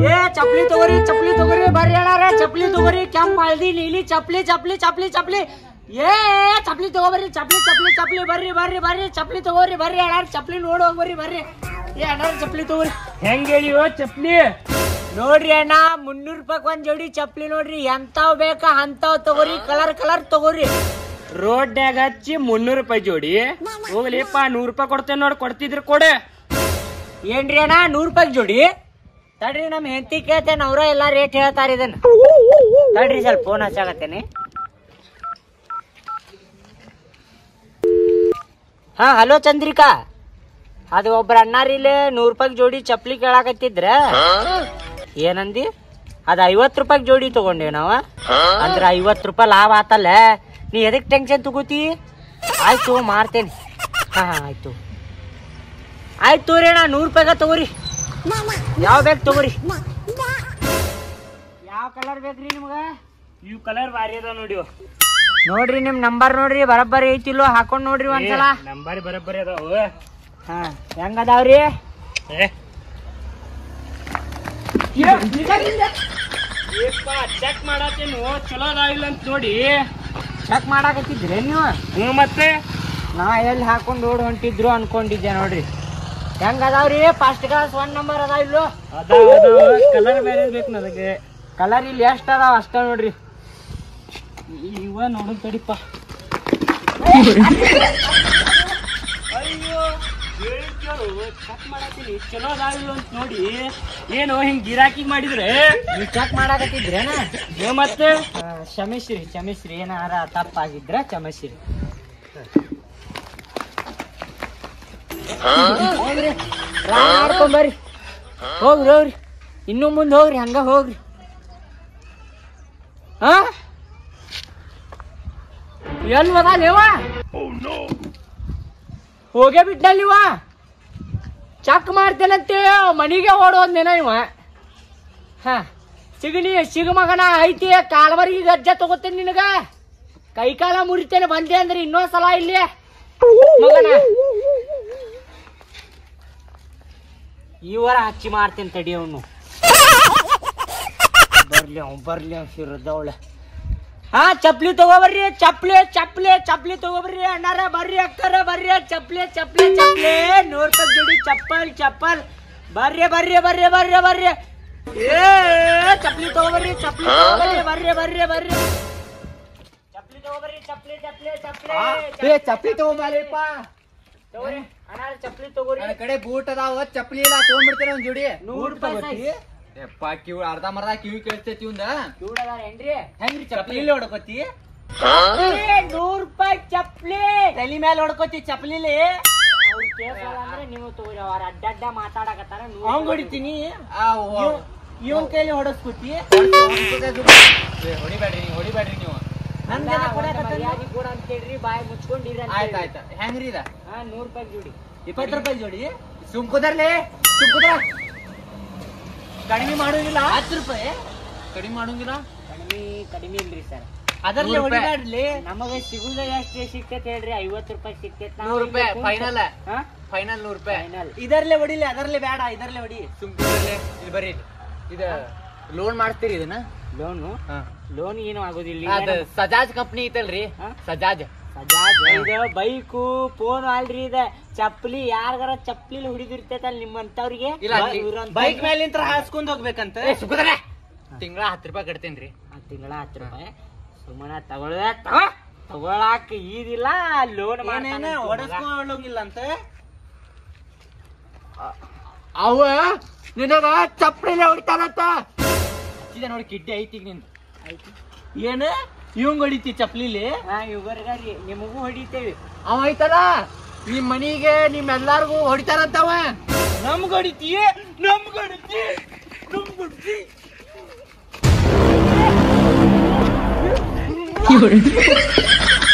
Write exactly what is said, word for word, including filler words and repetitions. ಏ ಚಪ್ಪಲಿ ತಗೋರಿ ಚಪ್ಪಲಿ ತಗೋರಿ ಬರ್ರಿ ಅಣ್ಣಾರೆ ಚಪ್ಪಲಿ ತಗೋರಿ ಕೆಂಪು ಹಳದಿ ನೀಲಿ ಚಪ್ಪಲಿ ಚಪ್ಪಲಿ ಚಪ್ಪಲಿ ಚಪ್ಪಲಿ ಏ ಚಪ್ಪಲಿ ತಗೋಬರ್ರಿ ಚಪ್ಪಲಿ ಚಪ್ಪಲಿ ಚಪ್ಪಲಿ ಬರ್ರಿ ಬರ್ರಿ ಬರ್ರಿ ಚಪ್ಪಲಿ ತಗೋರಿ ಬರ್ರಿ ಅಣ್ಣಾರೆ ಚಪ್ಪಲಿ ನೋಡಿ ಹೋಗ್ಬರ್ರಿ ಬರ್ರಿ ಏ ಅಣ್ಣಾರೆ ಚಪ್ಪಲಿ ತಗೋರಿ ಹೆಂಗೆ ಹೇಳಿಯೋ ಚಪ್ಪಲಿ ನೋಡ್ರಿ ಅಣ್ಣ ಮುನ್ನೂರು ರೂಪಾಯಿ ಒಂದ್ ಜೋಡಿ ಚಪ್ಪಲಿ ನೋಡ್ರಿ ಎಂತಾವ್ ಬೇಕಾ ಅಂತಾವ್ ತಗೋರಿ ಕಲರ್ ಕಲರ್ ತಗೋರಿ ರೋಡ್ನ್ಯಾಗ ಹಚ್ಚಿ ಮುನ್ನೂರು ರೂಪಾಯಿ ಜೋಡಿ ಹೋಗ್ಲಿಪ್ಪ ನೂರು ರೂಪಾಯಿ ಕೊಡ್ತೇನೆ ನೋಡಿ ಕೊಡ್ತಿದ್ರಿ ಕೊಡೆ ಏನ್ರಿ ಅಣ್ಣ ನೂರು ರೂಪಾಯಿ ಜೋಡಿ तड़ी नम हेती कहते नवर एला रेट हेतार तड़ी सर फोन हचते हाँ हलो चंद्रिका अदर अण्णारी नूर रूपाय जोड़ी चपली केळाकत्तिद्रे ಏನಂದಿ अद ಐವತ್ತು रूपाय जोड़ी तक ना अंदर ಐವತ್ತು रूपाय लाभ आतल नी यदि टेंशन तकोती आय्तु मारते हाँ हाँ आय्तु आय्तु रे ना ನೂರು रूपाय तकोरी ಯಾವ ಬೇಕು ತಗೋರಿ ಯಾವ ಕಲರ್ ಬೇಕ್ರಿ ನಿಮಗೆ ಇವು ಕಲರ್ ಬಾರಿ ಅದ ನೋಡಿ ನೋಡ್ರಿ ನಿಮ್ಮ ನಂಬರ್ ನೋಡ್ರಿ ಬರಬ್ಬರಿ ಐತಿಲ್ಲೋ ಹಾಕೊಂಡು ನೋಡ್ರಿ ಒಂದ್ಸಲ ನಂಬರ್ ಬರಬ್ಬರಿ ಅದಾವ ಹಾ ಹೆಂಗ ಅದಾವ್ರಿ ಏ ಏಪ್ಪ ಚೆಕ್ ಮಾಡಾತೀನಿ ಓ ಚಲೋ ಅದ ಇಲ್ಲ ಅಂತ ನೋಡಿ ಚೆಕ್ ಮಾಡಾಕತ್ತಿದ್ರಿ ನೀವು ಹ್ಞೂ ಮತ್ತೆ ನಾ ಎಲ್ಲಿ ಹಾಕೊಂಡು ಓಡ್ ಹೊಂಟಿದ್ರು ಅನ್ಕೊಂಡಿದ್ದೆ ನೋಡ್ರಿ ಹೆಂಗ ಅದಾವ್ರಿ ಫಸ್ಟ್ ಕ್ಲಾಸ್ ಒನ್ ನಂಬರ್ ಅದ ಇಲ್ಲೋ ಕಲರ್ ಬೇರೆ ಬೇಕು ನನಗೆ ಕಲರ್ ಇಲ್ಲಿ ಎಷ್ಟ ಅದಾವ ಅಷ್ಟ ನೋಡ್ರಿ ಇವ ನೋಡೋಣ ತಡಿಪ್ಪ ಅಯ್ಯೋ ಚೆಕ್ ಮಾಡಾತೀನಿ ಚಲೋ ಅದಾವ ಇಲ್ಲೋ ಅಂತ ನೋಡಿ ಏನು ಹಿಂಗ್ ಗಿರಾಕಿ ಮಾಡಿದ್ರೆ ನೀವು ಚೆಕ್ ಮಾಡಾಕತ್ತಿದ್ರೇನ ನೀವು ಮತ್ತೆ ಕ್ಷಮಿಸ್ರಿ ಕ್ಷಮಿಸ್ರಿ ಏನಾರ ತಪ್ಪಾಗಿದ್ರೆ ಕ್ಷಮಿಸ್ರಿ ಮಾಡ್ಕೊಂಬರ್ರಿ ಹೋಗ್ರಿ ಹೋಗ್ರಿ ಇನ್ನು ಮುಂದೆ ಹೋಗ್ರಿ ಹಂಗ ಹೋಗ್ರಿ ಹಾ ಎಲ್ಲಿ ಹೋದಾಲೇವ ಹೋಗೇ ಬಿಟ್ನಲ್ಲಿವ ಚೆಕ್ ಮಾಡ್ತೇನಂತೆ ಮನೆಗೆ ಓಡೋದ್ನೇನ ಇವ ಹಾ ಸಿಗಣಿ ಸಿಗಮಗನ ಐತಿ ಕಾಲ್ವರ್ಗಿ ಗಜ್ಜ ತಗೋತೇನೆ ನಿನಗ ಕೈಕಾಲ ಮುರಿತೇನೆ ಬಂದೆ ಅಂದ್ರೆ ಇನ್ನೊಂದ್ಸಲ ಇಲ್ಲಿ ಮಗನ ಈ ವಾರ ಹಚ್ಚಿ ಮಾಡ್ತೇನೆ ತಡಿ ಅವನು ಬರ್ಲಿ ಅವ್ನು ಬರ್ಲಿ ಅವ್ನು ಶಿರದವಳೆ ಹಾ ಚಪ್ಲಿ ತಗೋಬರ್ರಿ ಚಪ್ಲಿ ಚಪ್ಲಿ ಚಪ್ಲಿ ತಗೋಬರ್ರಿ ಅಣ್ಣಾರ ಬರ್ರಿ ಅಕ್ಕರ ಬರ್ರಿ ಚಪ್ಲಿ ಚಪ್ಲಿ ಚಪ್ಲಿ ನೂರು ರೂಪಾಯಿ ಜೋಡಿ ಚಪ್ಪಲ್ ಚಪ್ಪಲ್ ಬರ್ರಿ ಬರ್ರಿ ಬರ್ರಿ ಬರ್ರಿ ಬರ್ರಿ ಏ ಚಪ್ಲಿ ತಗೋಬರ್ರಿ ಚಪ್ಲಿ ತಗೋಬರ್ರಿ ಬರ್ರಿ ಬರ್ರಿ ಬರ್ರಿ ಚಪ್ಲಿ ತಗೋಬರ್ರಿ ಚಪ್ಲಿ ಚಪ್ಲಿ ಚಪ್ಲಿ ಏ ಚಪ್ಲಿ ತಗೋಬಾರಿಪ್ಪ ತಗೋರಿ ಅಣ್ಣಾರ ಚಪ್ಲಿ ತಗೋರಿ ನನ್ನ ಕಡೆ ಬೂಟ್ ಅದಾವ ಚಪ್ಲಿ ಇಲ್ಲ ತಗೊಂಡ್ ಬಿಡ್ತೇನೆ ಒಂದ್ ಜೋಡಿ ನೂರು ರೂಪಾಯಿ ಯಪ್ಪ ಕಿವಿ ಅರ್ಧ ಮರ್ಧ ಕಿವಿ ಕೇಳ್ತೈತಿ ಒಂದ ಕಿವಿ ಅದಾರ ಏನ್ರಿ ಹೆಂಗ್ರಿ ಚಪ್ಲಿ ಇಲ್ಲ ಹೊಡ್ಕೋತಿ ನೂರು ರೂಪಾಯಿ ಚಪ್ಲಿ ತಲೆ ಮೇಲೆ ಹೊಡ್ಕೋತಿ ಚಪ್ಲಿಲಿ ಅವ್ರು ಕೇಳ್ಸಲ್ಲ ಅಂದ್ರೆ ನೀವು ತಗೋರಿ ಅವ್ರ ಅಡ್ಡಡ್ಡ ಮಾತಾಡಕತ್ತಾರ ಅವಂಗ ಹೊಡಿತೀನಿ ಇವನ್ ಕೈಲಿ ಹೊಡಸ್ಕೋತಿ ಹೊಡಿಬೇಡ್ರಿ ನೀವು ಹೊಡಿಬೇಡ್ರಿ ನೀವು ಬಾಯಿ ಮುಚ್ಕೊಂಡಿರ ಹೆಂಗ್ರಿ ಇದ ನೂರು ರೂಪಾಯಿ ಜೋಡಿ ಇಪ್ಪತ್ತು ರೂಪಾಯಿ ಜೋಡಿ ಸುಮ್ಕುದರ್ಲಿ ಸುಮ್ಕುದ್ರ ಕಡಿಮೆ ಮಾಡೋಂಗಿಲ್ಲ ಹತ್ತು ರೂಪಾಯಿ ಕಡಿಮೆ ಮಾಡೋಂಗಿಲ್ಲ ಕಡಿಮೆ ಕಡಿಮೆ ಇಲ್ರಿ ಸರ್ ಅದರಲ್ಲಿ ಹೊಡಿಬೇಡ್ಲಿ ನಮಗೆ ಸಿಗುದ ಎಷ್ಟು ಸಿಕ್ತೈತೆ ಹೇಳ್ರಿ ಐವತ್ತು ರೂಪಾಯಿ ಸಿಕ್ತೈತೆ ನೂರು ರೂಪಾಯಿ ಫೈನಲ್ ಫೈನಲ್ ನೂರು ರೂಪಾಯಿ ಫೈನಲ್ ಇದರಲ್ಲೇ ಹೊಡಿಲಿ ಅದರಲ್ಲೇ ಬೇಡ ಇದರಲ್ಲೇ ಹೊಡಿ ಸುಮ್ಕುದರ್ಲಿ ಇಲ್ಲಿ ಬರ್ರಿ ಇದು ಲೋನ್ ಮಾಡ್ತೀರಿ ಇದನ್ನ ಲೋನು ಲೋನ್ ಏನು ಆಗೋದಿಲ್ಲ ಸಜಾಜ್ ಕಂಪ್ನಿ ಐತಲ್ರಿ ಸಜಾಜ್ ಸಜಾಜ್ ಬೈಕು ಫೋನ್ ಅಲ್ರಿ ಇದ ಚಪ್ಪಲಿ ಯಾರ್ಗಾರ ಚಪ್ಪಲಿ ಹುಡಿದಿರ್ತೈತಲ್ ನಿಮ್ಮಂತವ್ರಿಗೆ ಬೈಕ್ ಮೇಲೆ ಹಾಸ್ಕೊಂಡ್ ಹೋಗ್ಬೇಕಂತ ತಿಂಗಳ ಹತ್ತು ರೂಪಾಯಿ ಕಟ್ತೇನ್ರಿ ತಿಂಗಳ ಹತ್ತು ರೂಪಾಯಿ ಸುಮ್ಮನೆ ತಗೊಳ ತಗೊಳಕ್ ಈದಿಲ್ಲ ಲೋನ್ ಹೊಡಸ್ಕೊಳ್ಳೋಂಗಿಲ್ಲ ಅಂತ ಅವ ನಿನಗ ಚಪ್ಪಲಿನೇ ಹೊಡಿತಾನಂತ ನೋಡಿ ಕಿಡ್ಡಿ ಐತಿ ನಿಂದು ಏನು ಇವಂಗ ಹೊಡಿತಿ ಚಪ್ಲಿಲಿ ಇವ್ರಿ ನಿಮಗೂ ಹೊಡಿತೇವಿ ಅವ ಐತಲ್ಲ ನಿಮ್ ಮನಿಗೆ ನಿಮ್ ಎಲ್ಲಾರ್ಗು ಹೊಡಿತಾರಂತವ ನಮ್ಗ ಹೊಡಿತಿ ನಮ್ಗ ಹೊಡಿತಿ ನಮ್ಗ ಹೊಡಿತಿ ಇವ್ರಿ